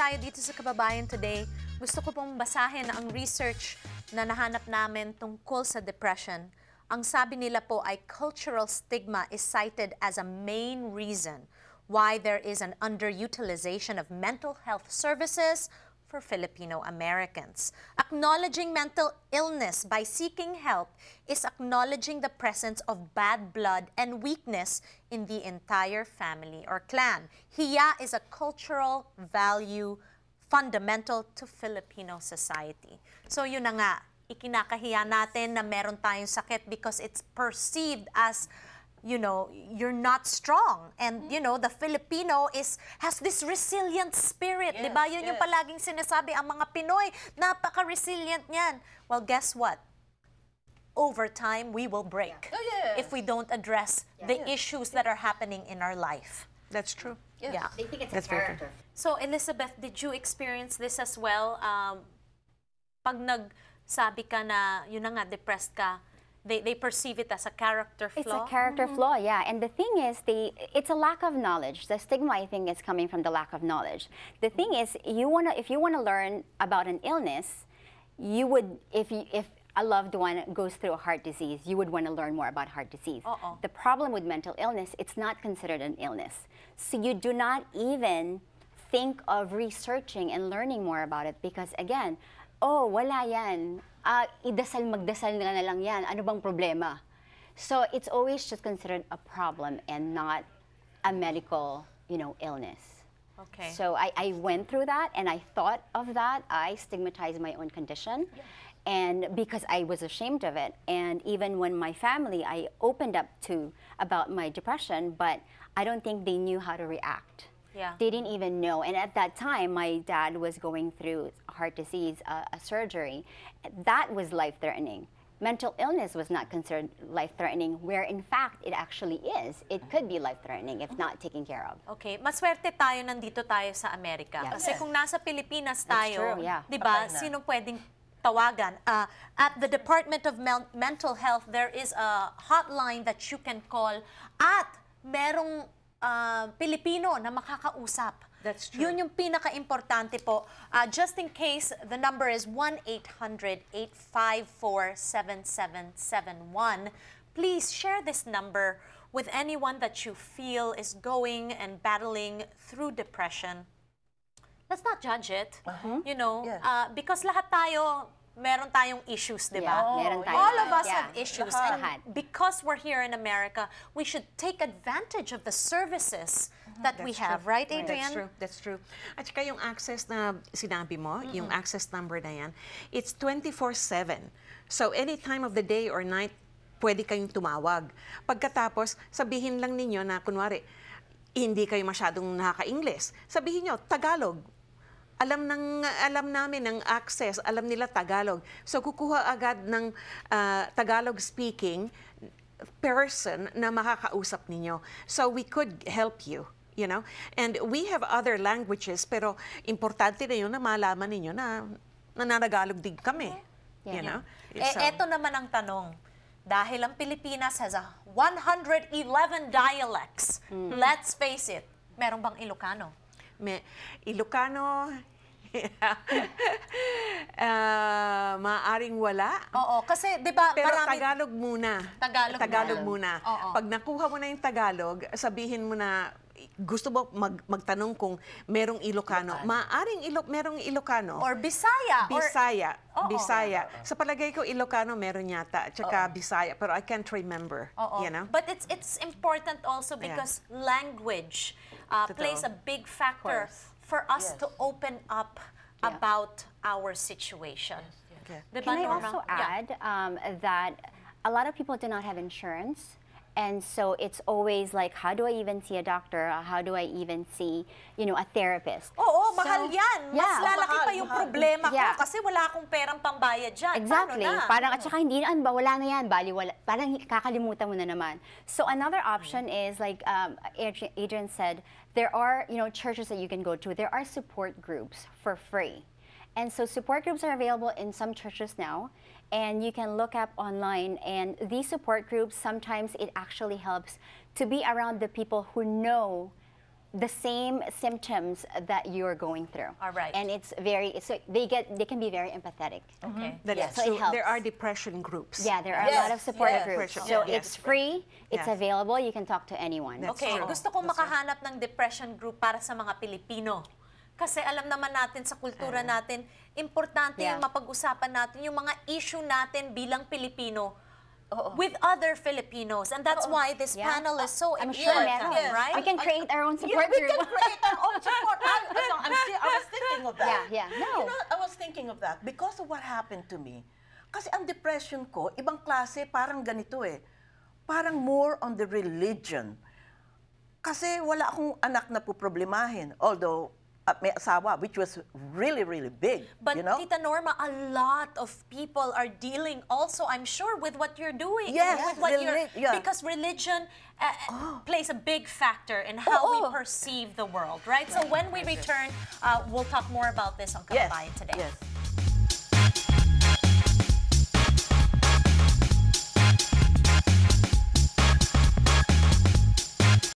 tayo dito sa Kababayan Today, gusto ko pong basahin ang research na nahanap namin tungkol sa depression. Ang sabi nila po ay cultural stigma is cited as a main reason why there is an underutilization of mental health services for Filipino Americans. Acknowledging mental illness by seeking help is acknowledging the presence of bad blood and weakness in the entire family or clan. Hiya is a cultural value fundamental to Filipino society. So yun na nga, ikinakahiya natin na meron tayong sakit because it's perceived as, you know, you're not strong. And, you know, the Filipino has this resilient spirit. Yes, diba? Yun yung palaging sinasabi, ang mga Pinoy, napaka-resilient niyan. Well, guess what? Over time, we will break if we don't address the issues that are happening in our life. That's true. Yes. Yeah. They think it's a character. So, Elizabeth, did you experience this as well? Pag nagsabi ka na, yun na nga, depressed ka, They perceive it as a character flaw. It's a character flaw, yeah. And the thing is, it's a lack of knowledge. The stigma, I think, is coming from the lack of knowledge. The thing is, if you wanna learn about an illness, you would, if a loved one goes through a heart disease, you would want to learn more about heart disease. The problem with mental illness, it's not considered an illness. So you do not even think of researching and learning more about it because, again, wala yan. Magdasal na lang yan. Ano bang problema? So it's always just considered a problem and not a medical, you know, illness. Okay. So I went through that and I thought of that. I stigmatized my own condition and because I was ashamed of it. And even when my family, I opened up to about my depression, but I don't think they knew how to react. Yeah. They didn't even know. And at that time, my dad was going through heart disease, a surgery. That was life-threatening. Mental illness was not considered life-threatening, where in fact, it actually is. It could be life-threatening if not taken care of. Okay. Maswerte tayo nandito tayo sa Amerika. Kasi kung nasa Pilipinas tayo, diba, sino pwedeng tawagan? At the Department of Mental Health, there is a hotline that you can call at merong Pilipino na makakausap. That's true. Yun yung pinaka-importante po. Just in case, the number is 1-800-854-7771. Please share this number with anyone that you feel is going and battling through depression. Let's not judge it. You know, because lahat tayo, meron tayong issues, di ba? All of us have issues. And because we're here in America, we should take advantage of the services that we have. Right, Adrienne? That's true. At saka yung access na sinabi mo, yung access number na yan, it's 24/7. So any time of the day or night, pwede kayong tumawag. Pagkatapos, sabihin lang ninyo na, kunwari, hindi kayo masyadong nakaka-Ingles. Sabihin nyo, Tagalog. Alam namin ng access, alam nila Tagalog. So kukuha agad ng Tagalog-speaking person na makakausap ninyo. So we could help you, you know. And we have other languages, pero importante na yun na malaman ninyo na nananagalog din kami, you know. Eto naman ang tanong. Dahil ang Pilipinas has a 111 dialects, let's face it, meron bang Ilocano? Ilocano, maaring wala. Oo, kasi di ba pero marami... Tagalog muna. Tagalog muna. Pag nakuha mo na yung Tagalog, sabihin mo na, gusto mo magtanong kung merong Ilocano. Maaring merong Ilocano. Or Bisaya. Bisaya. Sa palagay ko, Ilocano meron yata. Tsaka Bisaya. Pero I can't remember. You know? But it's important also because language plays a big factor for us to open up about our situation. Can I also add that a lot of people do not have insurance? And so it's always like, how do I even see a doctor? How do I even see, you know, a therapist? Oo, mahal yan. Mas lalaki pa yung problema ko kasi wala akong perang pambayad dyan. Exactly. Parang at saka hindi na, wala na yan. Parang kakalimutan mo na naman. So another option is like Adrienne said, there are, you know, churches that you can go to. There are support groups for free. And so support groups are available in some churches now. And you can look up online. And these support groups, sometimes it actually helps to be around the people who know the same symptoms that you're going through. All right. And it's very, so they can be very empathetic. Okay. That is true. So it helps. There are depression groups. Yeah, there are a lot of support groups. Depression. So it's free, it's available, you can talk to anyone. That's okay. True. Gusto kong makahanap ng depression group para sa mga Pilipino. Kasi alam naman natin sa kultura natin, importante yung mapag-usapan natin, yung mga issue natin bilang Pilipino. With other Filipinos, and that's why this panel is so important, right? We can create our own support group. We can create our own support. I was thinking of that. Yeah, yeah. No. You know, I was thinking of that because of what happened to me. Kasi ang depression ko, ibang klase, parang ganito eh. Parang more on the religion. Kasi wala akong anak na puproblemahin, although may asawa, which was really, really big. But you know? Tita Norma, a lot of people are dealing also, I'm sure, with what you're doing. Yes, with what you're, because religion plays a big factor in how we perceive the world, right? So when we return, we'll talk more about this on Kababayan Today. Yes.